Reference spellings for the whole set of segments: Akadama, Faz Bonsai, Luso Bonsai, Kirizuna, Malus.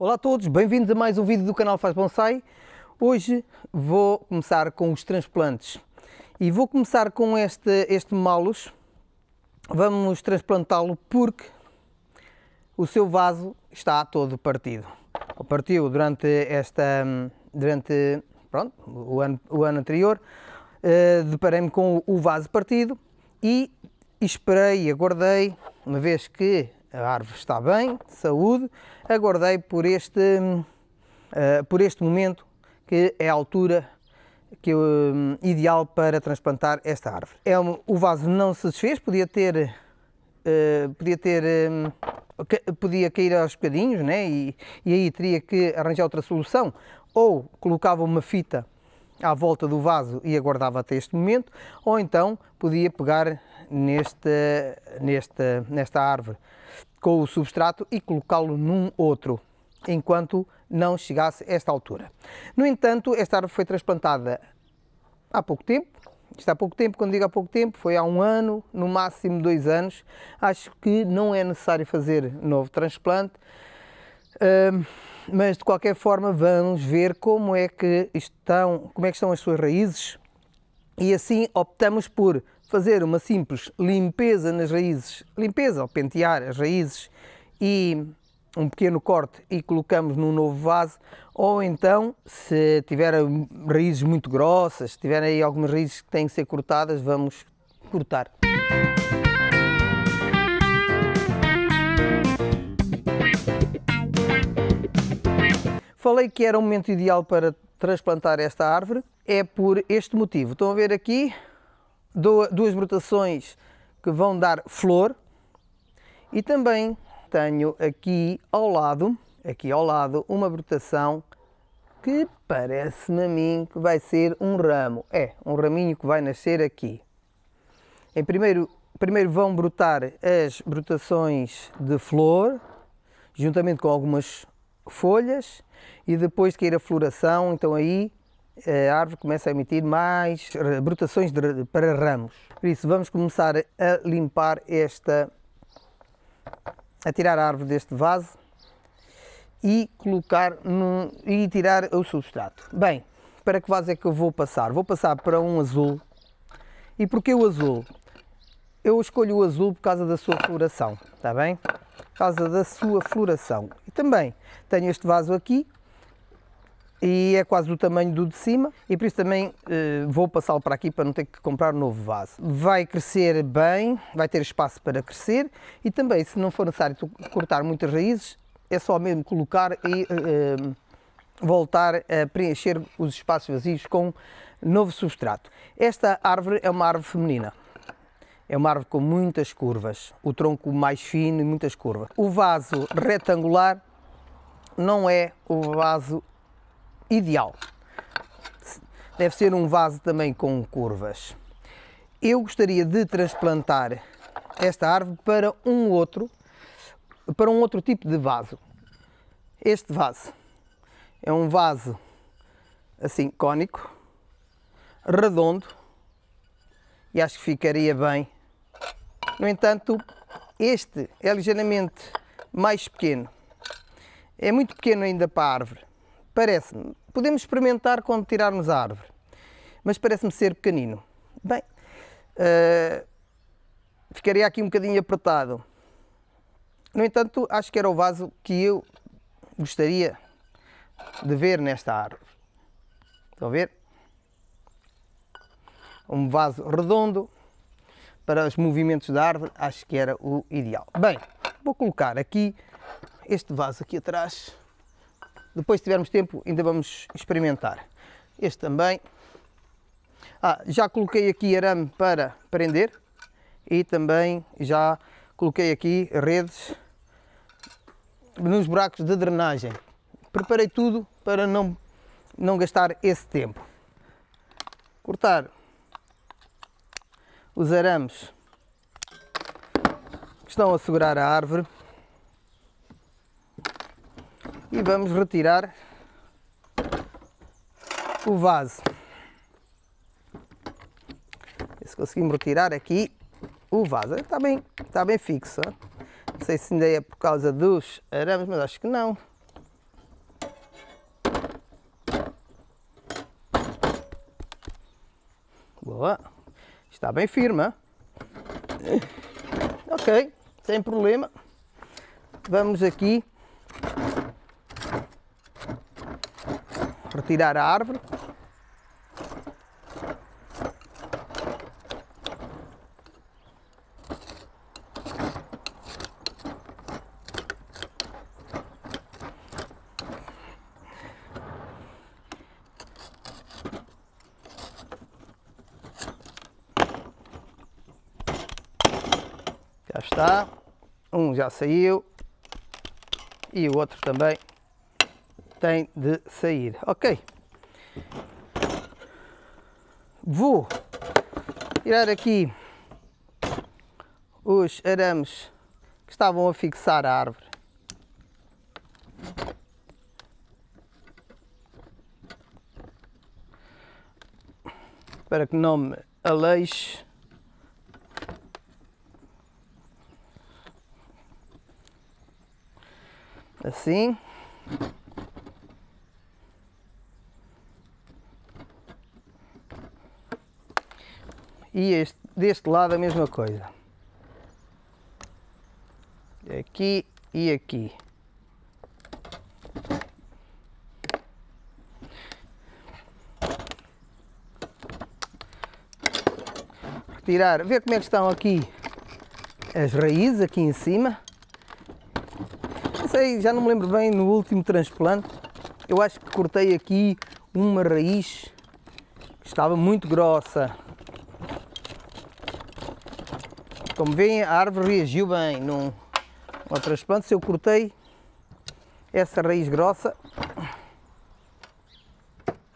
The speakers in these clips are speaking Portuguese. Olá a todos, bem-vindos a mais um vídeo do canal Faz Bonsai. Hoje vou começar com os transplantes e vou começar com este Malus. Vamos transplantá-lo porque o seu vaso está todo partido. Partiu durante o ano anterior, deparei-me com o vaso partido e esperei e aguardei, uma vez que a árvore está bem, saúde, aguardei por este momento, que é a altura ideal para transplantar esta árvore. O vaso não se desfez, podia cair aos bocadinhos, né? E aí teria que arranjar outra solução, ou colocava uma fita à volta do vaso e aguardava até este momento, ou então podia pegar nesta árvore com o substrato e colocá-lo num outro, enquanto não chegasse a esta altura. No entanto, esta árvore foi transplantada há pouco tempo. Isto há pouco tempo, quando digo há pouco tempo, foi há um ano, no máximo 2 anos. Acho que não é necessário fazer novo transplante, mas de qualquer forma vamos ver como é que estão as suas raízes, e assim optamos por fazer uma simples limpeza nas raízes, limpeza ao pentear as raízes, e um pequeno corte e colocamos num novo vaso. Ou então, se tiver raízes muito grossas, se tiver aí algumas raízes que têm que ser cortadas, vamos cortar. Falei que era o momento ideal para transplantar esta árvore, é por este motivo. Estão a ver aqui 2 brotações que vão dar flor, e também tenho aqui ao lado uma brotação que parece-me a mim que vai ser um ramo, um raminho que vai nascer aqui. Primeiro vão brotar as brotações de flor, juntamente com algumas folhas, e depois de cair a floração, então aí a árvore começa a emitir mais brotações para ramos. Por isso vamos começar a limpar a tirar a árvore deste vaso e colocar e tirar o substrato. Bem, para que vaso é que eu vou passar? Vou passar para um azul. E porquê o azul? Eu escolho o azul por causa da sua floração, está bem? Por causa da sua floração. E também tenho este vaso aqui, e é quase do tamanho do de cima, e por isso também vou passá-lo para aqui para não ter que comprar um novo vaso. Vai crescer bem, vai ter espaço para crescer, e também, se não for necessário cortar muitas raízes, é só mesmo colocar e voltar a preencher os espaços vazios com novo substrato. Esta árvore é uma árvore feminina, é uma árvore com muitas curvas, o tronco mais fino e muitas curvas. O vaso retangular não é o vaso ideal, deve ser um vaso também com curvas. Eu gostaria de transplantar esta árvore para um outro tipo de vaso. Este vaso é um vaso assim cônico, redondo, e acho que ficaria bem. No entanto, este é ligeiramente mais pequeno, é muito pequeno ainda para a árvore. Parece-me, podemos experimentar quando tirarmos a árvore, mas parece-me ser pequenino. Bem, ficaria aqui um bocadinho apertado. No entanto, acho que era o vaso que eu gostaria de ver nesta árvore. Estão a ver? Um vaso redondo para os movimentos da árvore, acho que era o ideal. Bem, vou colocar aqui este vaso aqui atrás. Depois, se tivermos tempo, ainda vamos experimentar. Este também. Já coloquei aqui arame para prender, e também já coloquei aqui redes nos buracos de drenagem. Preparei tudo para não gastar esse tempo. Cortar os arames que estão a segurar a árvore. E vamos retirar o vaso. Se conseguimos retirar aqui o vaso, está bem fixo. Não sei se ainda é por causa dos arames, mas acho que não. Boa. Está bem firme, hein? Ok, sem problema. Vamos aqui retirar a árvore. Já está, um já saiu e o outro também tem de sair. Ok, vou tirar aqui os arames que estavam a fixar a árvore. Para que não me aleixe. Assim. E deste lado a mesma coisa. Aqui e aqui. Retirar, ver como é que estão aqui as raízes aqui em cima. Sei, já não me lembro bem, no último transplante eu acho que cortei aqui uma raiz que estava muito grossa. Como veem, a árvore reagiu bem no transplante. Se eu cortei essa raiz grossa,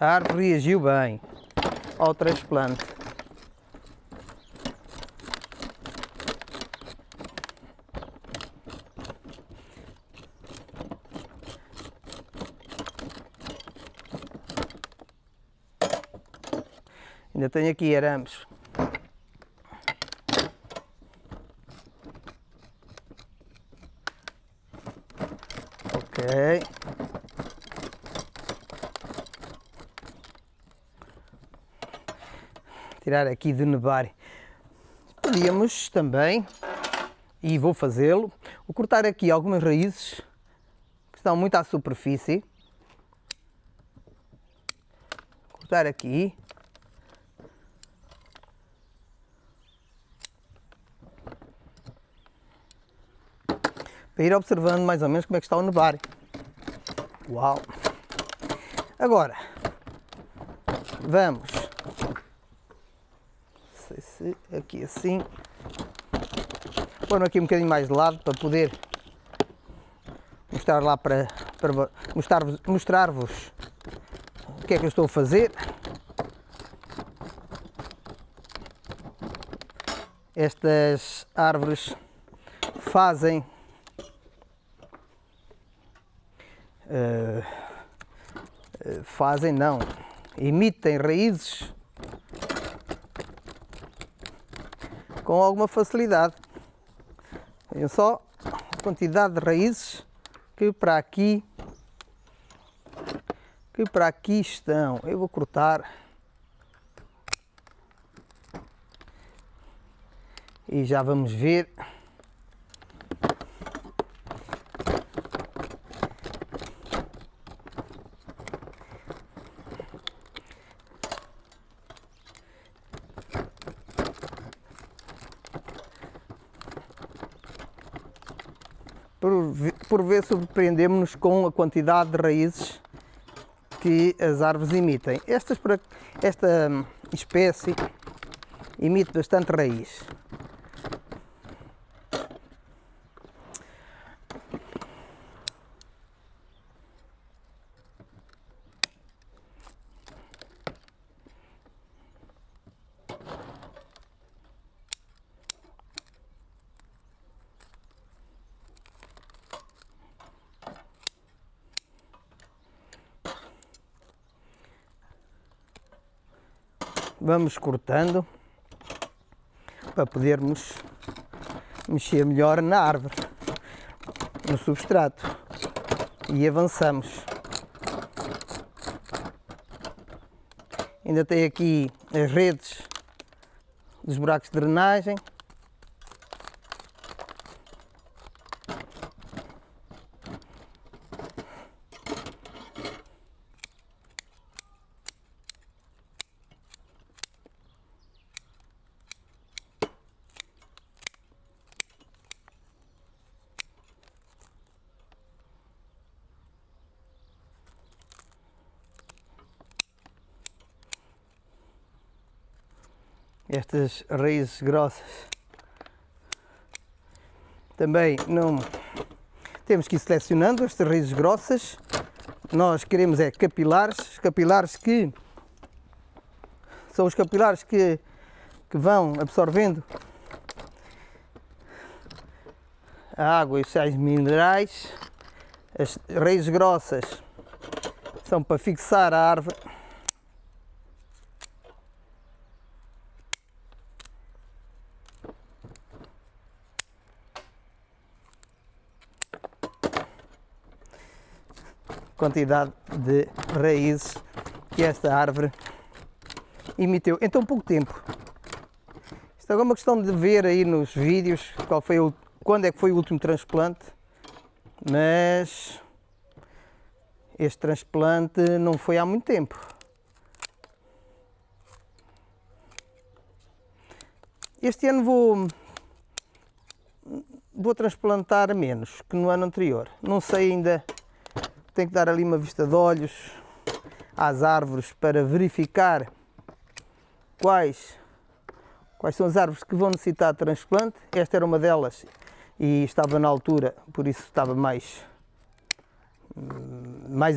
a árvore reagiu bem ao transplante. Ainda tenho aqui arames. Ok. Tirar aqui de nevar. Podíamos também, e vou fazê-lo, vou cortar aqui algumas raízes que estão muito à superfície. Cortar aqui. Para ir observando mais ou menos como é que está o nevar. Uau! Agora, vamos. Não sei se aqui assim. Pôr-me aqui um bocadinho mais de lado para poder mostrar lá para mostrar-vos o que é que eu estou a fazer. Estas árvores fazem emitem raízes com alguma facilidade. Vejam só a quantidade de raízes que para aqui estão. Eu vou cortar e já vamos ver. Por vezes surpreendemos-nos com a quantidade de raízes que as árvores emitem. Esta espécie emite bastante raiz. Vamos cortando para podermos mexer melhor na árvore, no substrato, e avançamos. Ainda tem aqui as redes dos buracos de drenagem. Estas raízes grossas também não temos que ir selecionando. Estas raízes grossas nós queremos é capilares, capilares que são os capilares que vão absorvendo a água e os sais minerais. As raízes grossas são para fixar a árvore. Quantidade de raízes que esta árvore emitiu em tão pouco tempo. Isto é uma questão de ver aí nos vídeos qual foi o, quando é que foi o último transplante, mas este transplante não foi há muito tempo. Este ano vou transplantar menos que no ano anterior, não sei ainda. Tenho que dar ali uma vista de olhos às árvores para verificar quais são as árvores que vão necessitar de transplante. Esta era uma delas e estava na altura, por isso estava mais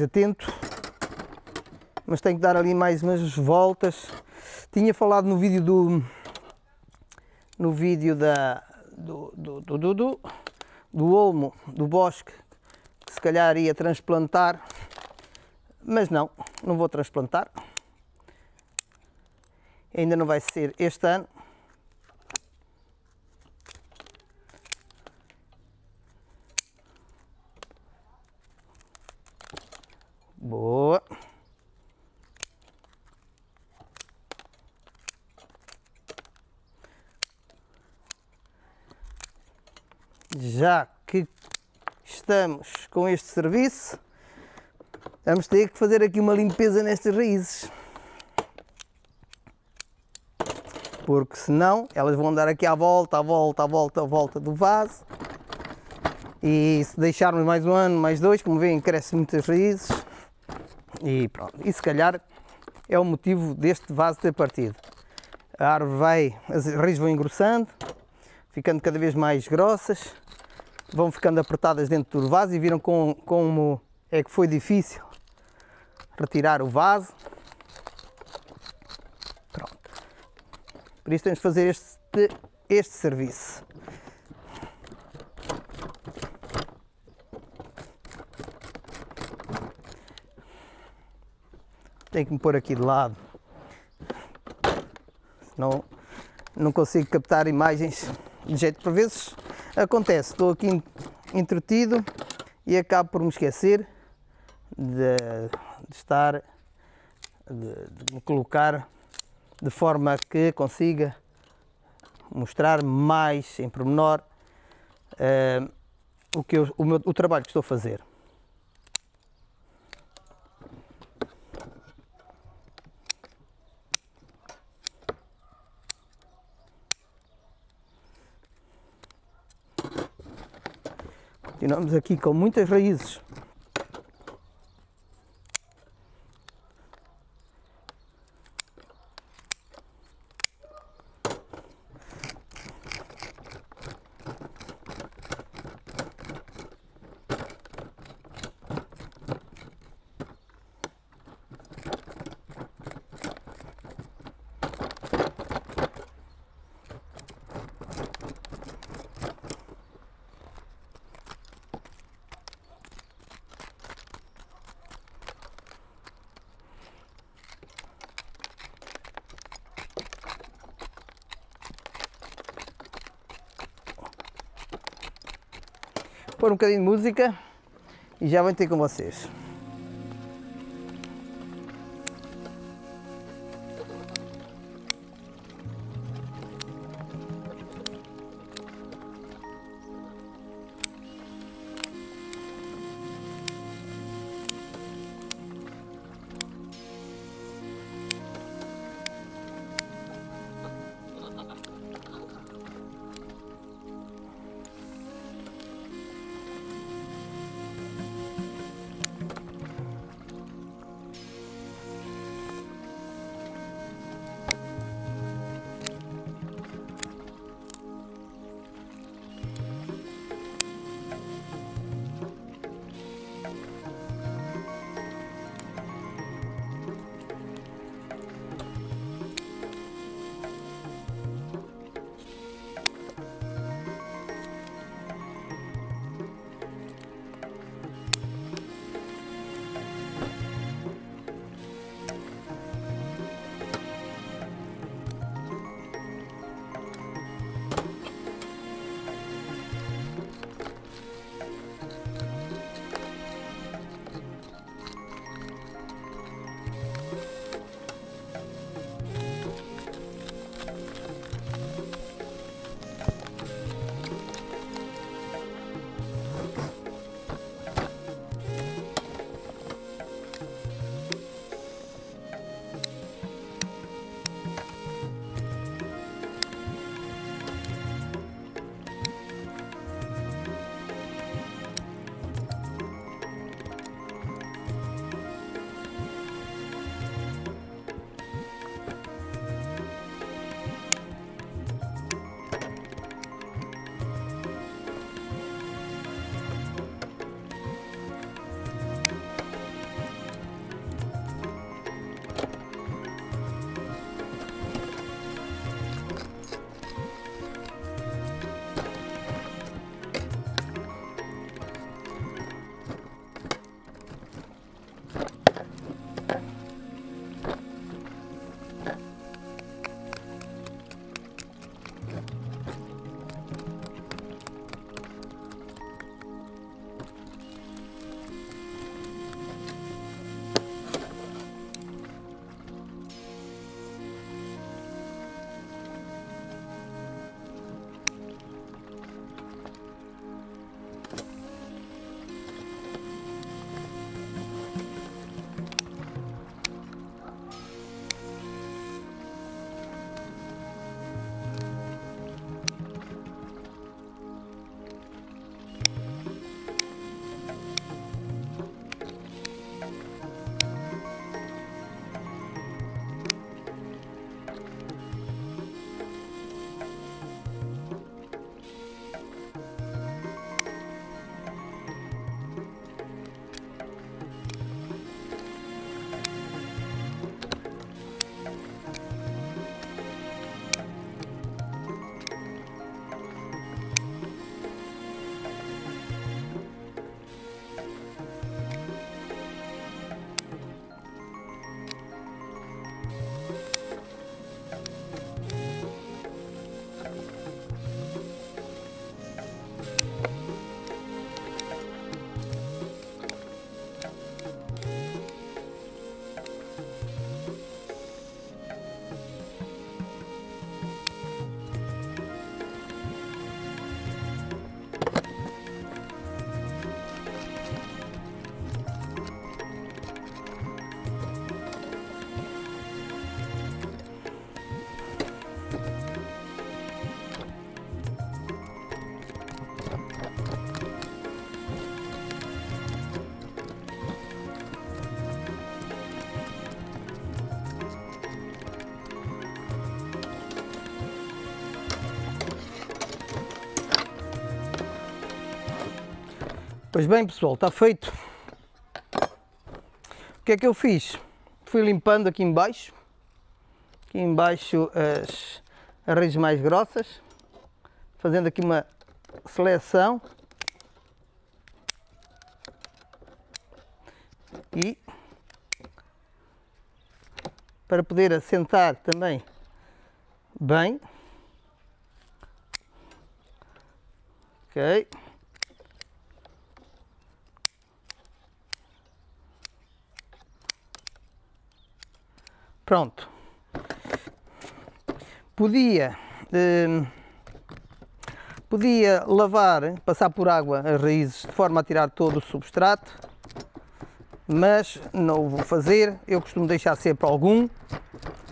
atento. Mas tenho que dar ali mais umas voltas. Tinha falado no vídeo do olmo, do bosque, se calhar ia transplantar, mas não vou transplantar, ainda não vai ser este ano. Boa! Já que estamos com este serviço, vamos ter que fazer aqui uma limpeza nestas raízes, porque senão elas vão andar aqui à volta do vaso, e se deixarmos mais um ano, mais dois, como veem, crescem muitas raízes e pronto. E se calhar é o motivo deste vaso ter partido. A árvore as raízes vão engrossando, ficando cada vez mais grossas, vão ficando apertadas dentro do vaso, e viram como é que foi difícil retirar o vaso. Pronto. Por isso temos de fazer este serviço. Tenho que me pôr aqui de lado, senão não consigo captar imagens de jeito. Por vezes acontece, estou aqui entretido e acabo por me esquecer de me colocar de forma que consiga mostrar mais em pormenor o trabalho que estou a fazer. Continuamos aqui com muitas raízes. Pôr um bocadinho de música e já vou ter com vocês. Pois bem, pessoal, está feito. O que é que eu fiz? Fui limpando aqui embaixo. Aqui embaixo as raízes mais grossas. Fazendo aqui uma seleção. E para poder assentar também bem. Ok. Pronto. Podia lavar, passar por água as raízes de forma a tirar todo o substrato, mas não o vou fazer. Eu costumo deixar sempre algum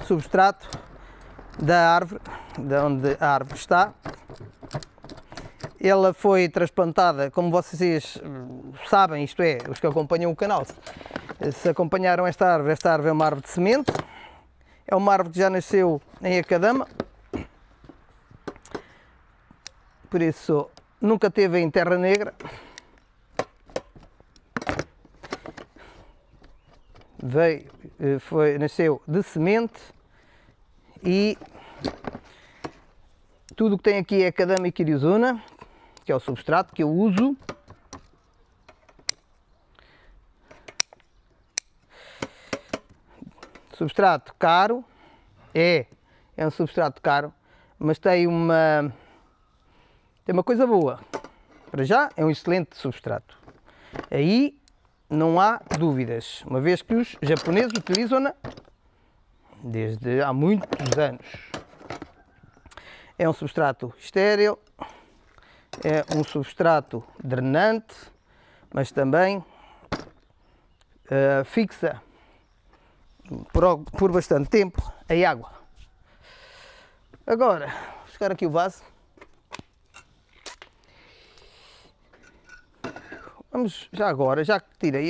substrato da árvore, de onde a árvore está. Ela foi transplantada, como vocês sabem, isto é, os que acompanham o canal, se acompanharam esta árvore é uma árvore de semente. É uma árvore que já nasceu em Akadama, por isso nunca teve em terra negra. Nasceu de semente e tudo o que tem aqui é Akadama e Kirizuna, que é o substrato que eu uso. Substrato caro, é um substrato caro, mas tem uma coisa boa. Para já é um excelente substrato, aí não há dúvidas, uma vez que os japoneses utilizam-na desde há muitos anos. É um substrato estéril, é um substrato drenante, mas também fixa por bastante tempo a água. Agora, vou buscar aqui o vaso. Vamos já agora, já que tirei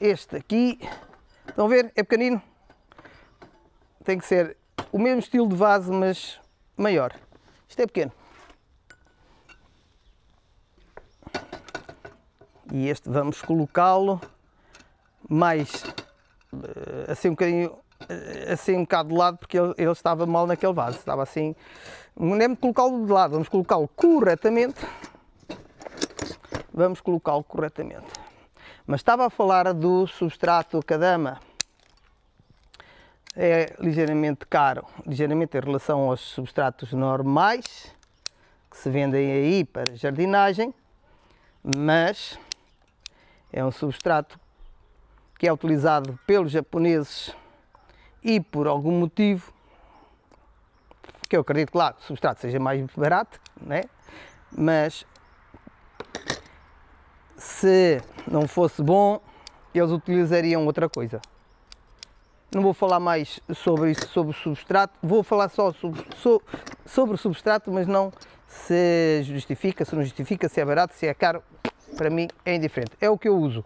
este aqui, estão a ver? É pequenino. Tem que ser o mesmo estilo de vaso, mas maior. Isto é pequeno. E este vamos colocá-lo mais assim um bocadinho, assim um bocado de lado, porque ele estava mal naquele vaso, estava assim, não é muito colocá-lo de lado, vamos colocá-lo corretamente, mas estava a falar do substrato Akadama, é ligeiramente caro, ligeiramente em relação aos substratos normais, que se vendem aí para jardinagem, mas é um substrato que é utilizado pelos japoneses e por algum motivo, que eu acredito, claro, que o substrato seja mais barato, né? Mas se não fosse bom, eles utilizariam outra coisa. Não vou falar mais sobre isso, sobre o substrato, vou falar só sobre o substrato, mas não se justifica, se não justifica, se é barato, se é caro, para mim é indiferente, é o que eu uso.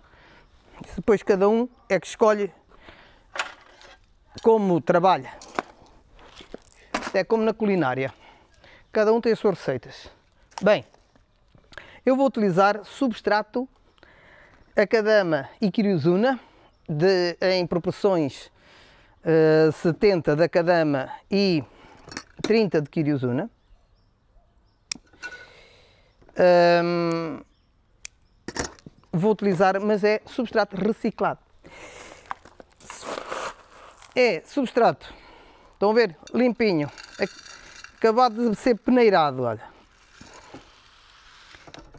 Depois cada um é que escolhe como trabalha. Isto é como na culinária. Cada um tem as suas receitas. Bem, eu vou utilizar substrato Akadama e Kirizuna em proporções 70 de Akadama e 30 de Kirizuna. Vou utilizar, mas é substrato reciclado. É substrato, estão a ver? Limpinho, acabado de ser peneirado, olha.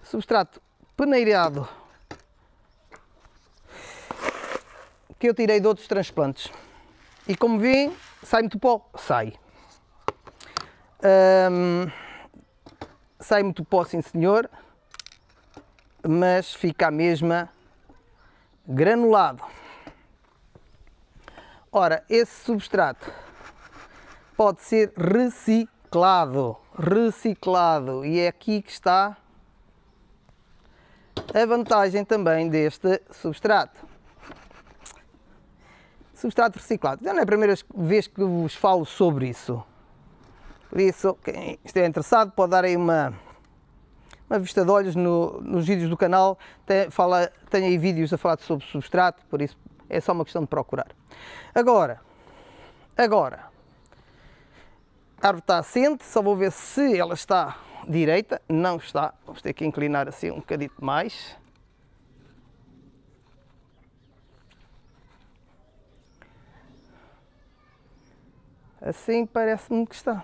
Substrato peneirado, que eu tirei de outros transplantes. E como vi, sai muito pó, sai. Sai muito pó, sim senhor. Mas fica a mesma granulado. Ora, esse substrato pode ser reciclado, e é aqui que está a vantagem também deste substrato reciclado. Já não é a primeira vez que vos falo sobre isso, por isso quem estiver interessado pode dar aí uma uma vista de olhos nos vídeos do canal, tem aí vídeos a falar sobre substrato, por isso é só uma questão de procurar. Agora, a árvore está assente, só vou ver se ela está direita, não está, vamos ter que inclinar assim um bocadinho mais. Assim parece-me que está.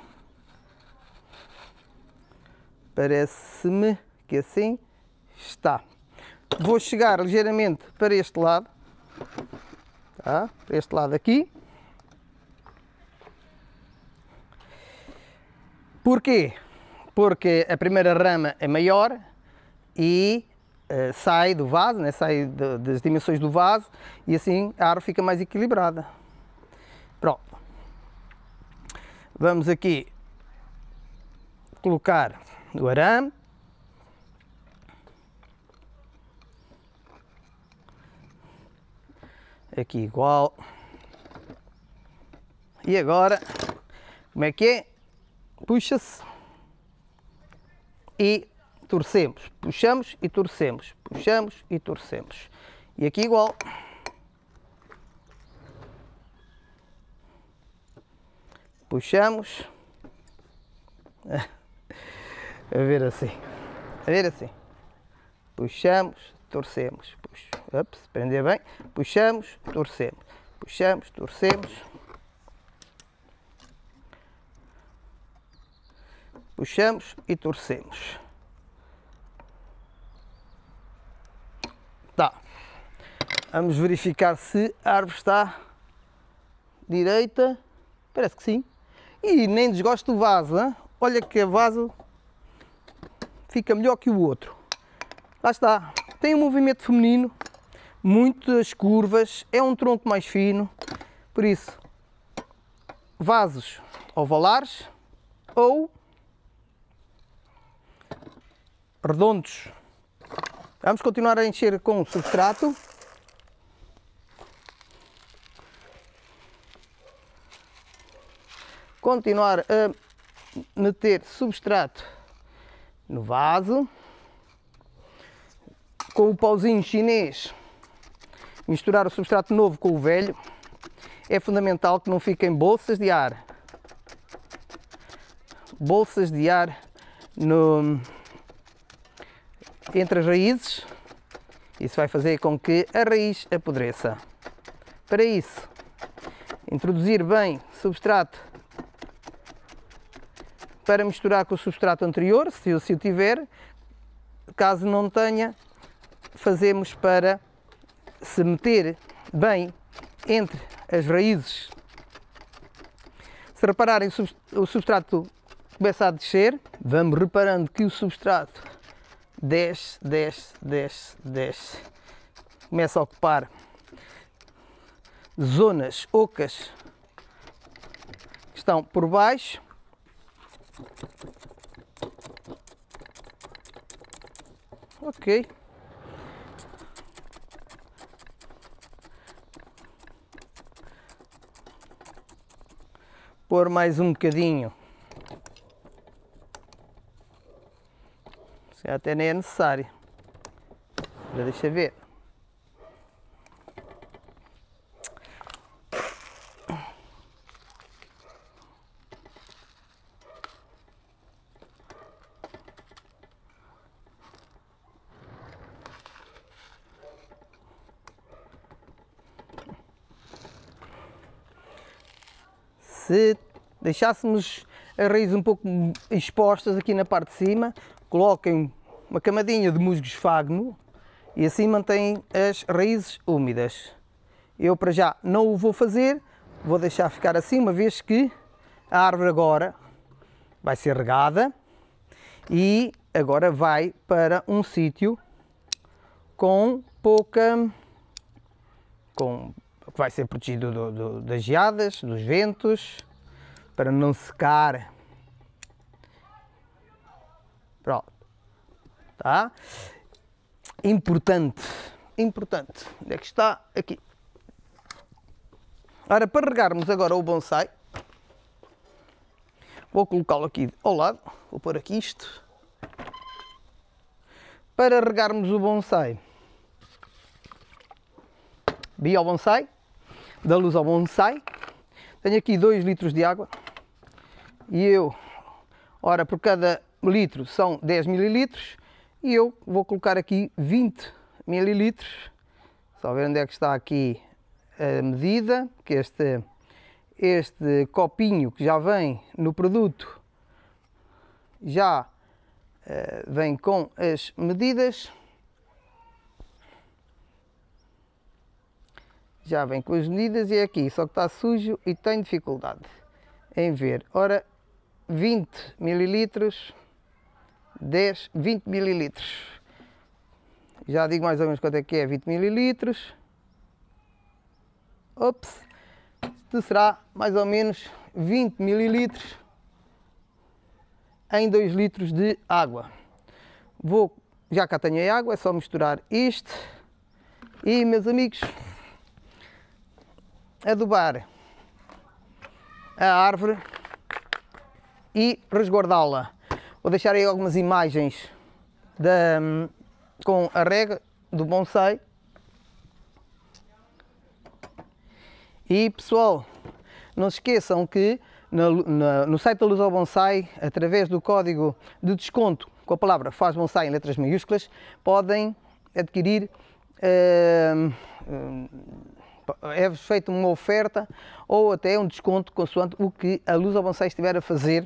Parece-me que assim está. Vou chegar ligeiramente para este lado, tá? Para este lado aqui. Porquê? Porque a primeira rama é maior e sai do vaso, né? Sai das dimensões do vaso e assim a árvore fica mais equilibrada. Pronto. Vamos aqui colocar o arame. Aqui igual. E agora, como é que é? Puxa-se e torcemos, puxamos e torcemos, puxamos e torcemos. E aqui igual. Puxamos. A ver assim. Puxamos, torcemos. Prender bem. Puxamos, torcemos. Puxamos, torcemos. Puxamos e torcemos. Tá. Vamos verificar se a árvore está direita. Parece que sim. E nem desgosto do vaso, hein? Olha que o vaso fica melhor que o outro. Lá está. Tem um movimento feminino, muitas curvas, é um tronco mais fino. Por isso, vasos ovalares ou redondos. Vamos continuar a encher com o substrato. Continuar a meter substrato no vaso. Com o pauzinho chinês, misturar o substrato novo com o velho. É fundamental que não fiquem bolsas de ar. Bolsas de ar entre as raízes, isso vai fazer com que a raiz apodreça. Para isso, introduzir bem substrato para misturar com o substrato anterior, se o tiver. Caso não tenha, fazemos para se meter bem entre as raízes. Se repararem, o substrato começa a descer, vamos reparando que o substrato desce. Começa a ocupar zonas ocas que estão por baixo. Ok. Pôr mais um bocadinho. Até nem é necessário. Agora deixa ver. Se deixássemos as raízes um pouco expostas aqui na parte de cima, coloquem uma camadinha de musgo esfagno e assim mantém as raízes úmidas. Eu para já não o vou fazer, vou deixar ficar assim, uma vez que a árvore agora vai ser regada e agora vai para um sítio com pouca... vai ser protegido das geadas, dos ventos, para não secar. Pronto. Tá? Importante. Onde é que está? Aqui. Ora, para regarmos agora o bonsai, vou colocá-lo aqui ao lado, vou pôr aqui isto. para regarmos o bonsai. Bio Bonsai, da Luso Bonsai. Tenho aqui 2 litros de água e eu, ora, por cada litro são 10 mililitros e eu vou colocar aqui 20 mililitros. Só ver onde é que está aqui a medida, que este copinho que já vem no produto já vem com as medidas. Já vem com as medidas e é aqui, só que está sujo e tenho dificuldade em ver. Ora, 20 mililitros, 20 mililitros. Já digo mais ou menos quanto é que é 20 mililitros. Ops, isto será mais ou menos 20 mililitros em 2 litros de água. Já cá tenho a água, é só misturar isto e, meus amigos, adubar a árvore e resguardá-la. Vou deixar aí algumas imagens com a rega do bonsai. E pessoal, não se esqueçam que no site da Luso Bonsai, através do código de desconto com a palavra Faz Bonsai em letras maiúsculas, podem adquirir. É feita uma oferta ou até um desconto consoante o que a Luso Bonsai estiver a fazer.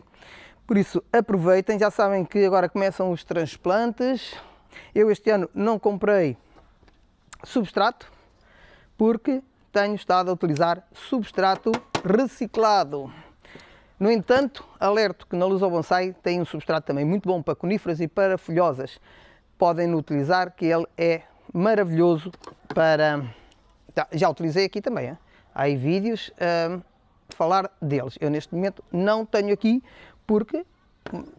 Por isso, aproveitem. Já sabem que agora começam os transplantes. Eu este ano não comprei substrato porque tenho estado a utilizar substrato reciclado. No entanto, alerto que na Luso Bonsai tem um substrato também muito bom para coníferas e para folhosas. Podem utilizar, que ele é maravilhoso para... Já utilizei aqui também, hein? Há aí vídeos a falar deles. Eu neste momento não tenho aqui porque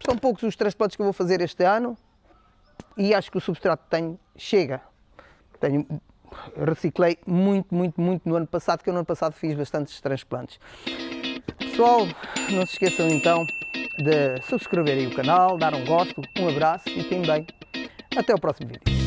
são poucos os transplantes que eu vou fazer este ano e acho que o substrato que tenho chega. Reciclei muito no ano passado, que eu no ano passado fiz bastantes transplantes. Pessoal, não se esqueçam então de subscreverem o canal, dar um gosto, um abraço e fiquem bem. Até o próximo vídeo.